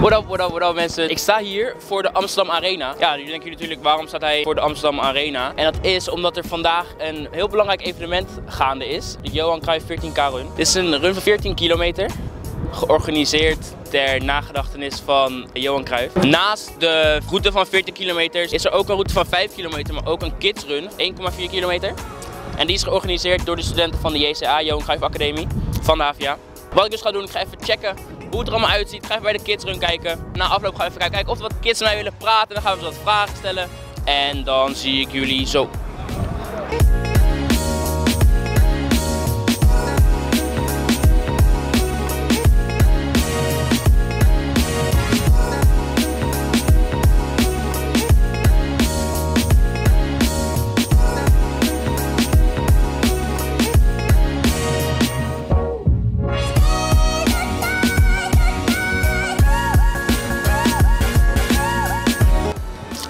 What up mensen. Ik sta hier voor de Amsterdam Arena. Ja, nu denken jullie natuurlijk, waarom staat hij voor de Amsterdam Arena? En dat is omdat er vandaag een heel belangrijk evenement gaande is. De Johan Cruijff 14K run. Dit is een run van 14 kilometer. Georganiseerd ter nagedachtenis van Johan Cruijff. Naast de route van 14 kilometer is er ook een route van 5 kilometer, maar ook een kids run, 1,4 kilometer. En die is georganiseerd door de studenten van de JCA, Johan Cruijff Academie, van de HvA. Wat ik dus ga doen, ik ga even checken hoe het er allemaal uitziet. Ik ga even bij de kidsrun kijken. Na afloop ga ik even kijken of er wat kids naar mij willen praten. Dan gaan we ze wat vragen stellen. En dan zie ik jullie zo.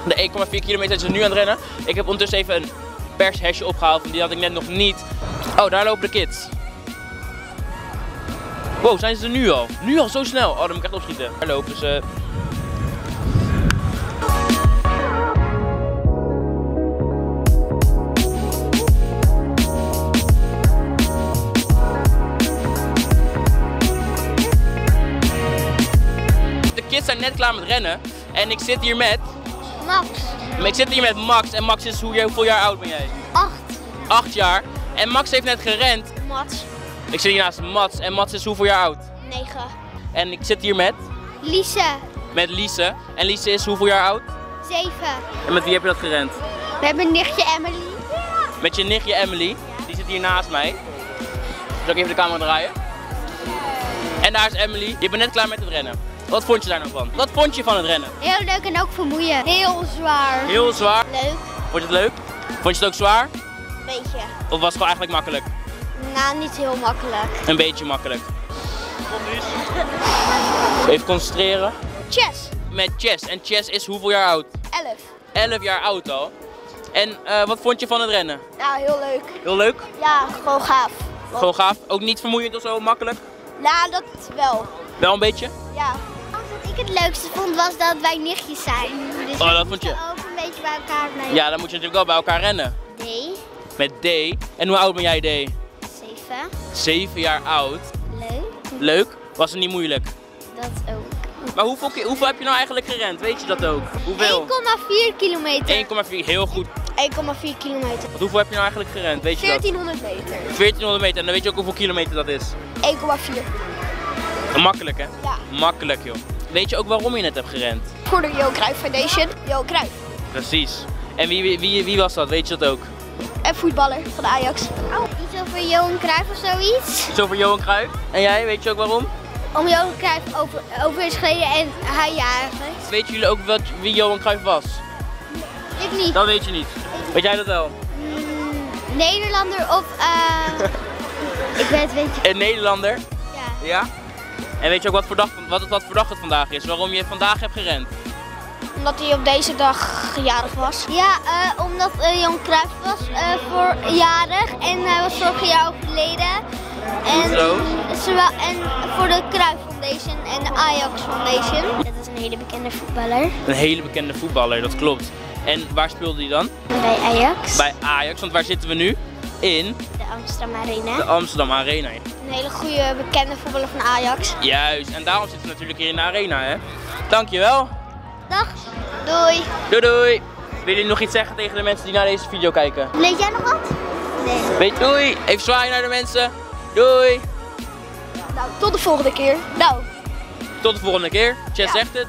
De 1,4 kilometer is er nu aan het rennen. Ik heb ondertussen even een pershesje opgehaald, want die had ik net nog niet. Oh, daar lopen de kids. Wow, zijn ze er nu al? Nu al zo snel? Oh, dan moet ik echt opschieten. Daar lopen ze. De kids zijn net klaar met rennen en ik zit hier met... Max. Ik zit hier met Max en Max is hoeveel jaar oud ben jij? 8. 8 jaar. En Max heeft net gerend. Mats. Ik zit hier naast Mats en Mats is hoeveel jaar oud? 9. En ik zit hier met? Lise. Met Lise. En Lise is hoeveel jaar oud? 7. En met wie heb je dat gerend? Met mijn nichtje Emily. Ja. Met je nichtje Emily? Ja. Die zit hier naast mij. Zal ik even de camera draaien? En daar is Emily. Je bent net klaar met het rennen. Wat vond je daar nou van? Wat vond je van het rennen? Heel leuk en ook vermoeiend. Heel zwaar. Heel zwaar? Leuk. Vond je het leuk? Vond je het ook zwaar? Beetje. Of was het gewoon eigenlijk makkelijk? Nou, niet heel makkelijk. Een beetje makkelijk. Even concentreren. Chess. Met chess. En chess is hoeveel jaar oud? 11. 11 jaar oud al. En wat vond je van het rennen? Nou, heel leuk. Heel leuk? Ja, gewoon gaaf. Gewoon gaaf? Ook niet vermoeiend of zo makkelijk? Nou, dat wel. Wel een beetje? Ja. Wat ik het leukste vond was dat wij nichtjes zijn. Dus oh, dat vond je? Ook een beetje bij elkaar blijven. Ja, dan moet je natuurlijk wel bij elkaar rennen. D. Met D. En hoe oud ben jij, D? 7. 7 jaar oud. Leuk. Leuk? Was het niet moeilijk? Dat ook. Maar hoeveel heb je nou eigenlijk gerend? Weet je dat ook? Hoeveel? 1,4 kilometer. 1,4, heel goed. 1,4 kilometer. Want hoeveel heb je nou eigenlijk gerend? Weet je dat? 1400 meter. 1400 meter. En dan weet je ook hoeveel kilometer dat is? 1,4. Makkelijk, hè? Ja. Makkelijk, joh. Weet je ook waarom je net hebt gerend? Voor de Johan Cruijff Foundation. Johan Cruijff. Precies. En wie was dat? Weet je dat ook? Een voetballer van de Ajax. Oh. Iets over Johan Cruijff of zoiets. Iets over Johan Cruijff. En jij, weet je ook waarom? Om Johan Cruijff over is gereden en hij jarig. Weten jullie ook wie Johan Cruijff was? Nee, ik niet. Dat weet je niet. Weet jij dat wel? Nederlander of... ik weet het niet. Een Nederlander? Ja. Ja? En weet je ook wat voor dag het vandaag is? Waarom je vandaag hebt gerend? Omdat hij op deze dag jarig was. Ja, omdat Johan Cruijff was jarig en hij was vorig jaar overleden. En, voor de Cruijff Foundation en de Ajax Foundation. Dat is een hele bekende voetballer. Een hele bekende voetballer, dat klopt. En waar speelde hij dan? Bij Ajax. Bij Ajax, want waar zitten we nu? In? De Amsterdam Arena. De Amsterdam Arena. Een hele goede bekende voetballer van Ajax. Juist, en daarom zitten we natuurlijk hier in de arena, hè. Dankjewel. Dag. Doei. Doei doei. Willen jullie nog iets zeggen tegen de mensen die naar deze video kijken? Weet jij nog wat? Nee. Weet, doei. Even zwaaien naar de mensen. Doei. Nou, tot de volgende keer. Nou. Tot de volgende keer. Chess zegt het.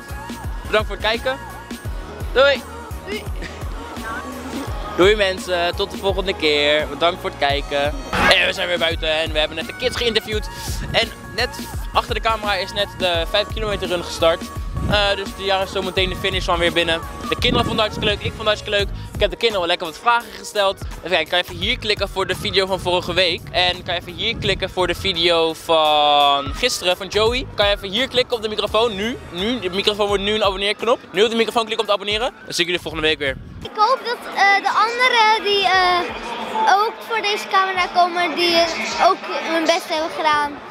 Bedankt voor het kijken. Doei. Doei. Doei mensen, tot de volgende keer. Bedankt voor het kijken. En we zijn weer buiten en we hebben net de kids geïnterviewd. En net achter de camera is net de 5 kilometer run gestart. Dus daar is zo meteen de finish van weer binnen. De kinderen vonden het hartstikke leuk, ik vond het hartstikke leuk. Ik heb de kinderen wel lekker wat vragen gesteld. Even kijken, kan je even hier klikken voor de video van vorige week. En kan je even hier klikken voor de video van gisteren, van Joey. Kan je even hier klikken op de microfoon, nu. De microfoon wordt nu een abonneerknop. Nu op de microfoon klikken om te abonneren. Dan zie ik jullie volgende week weer. Ik hoop dat de anderen die ook voor deze camera komen, die ook hun best hebben gedaan.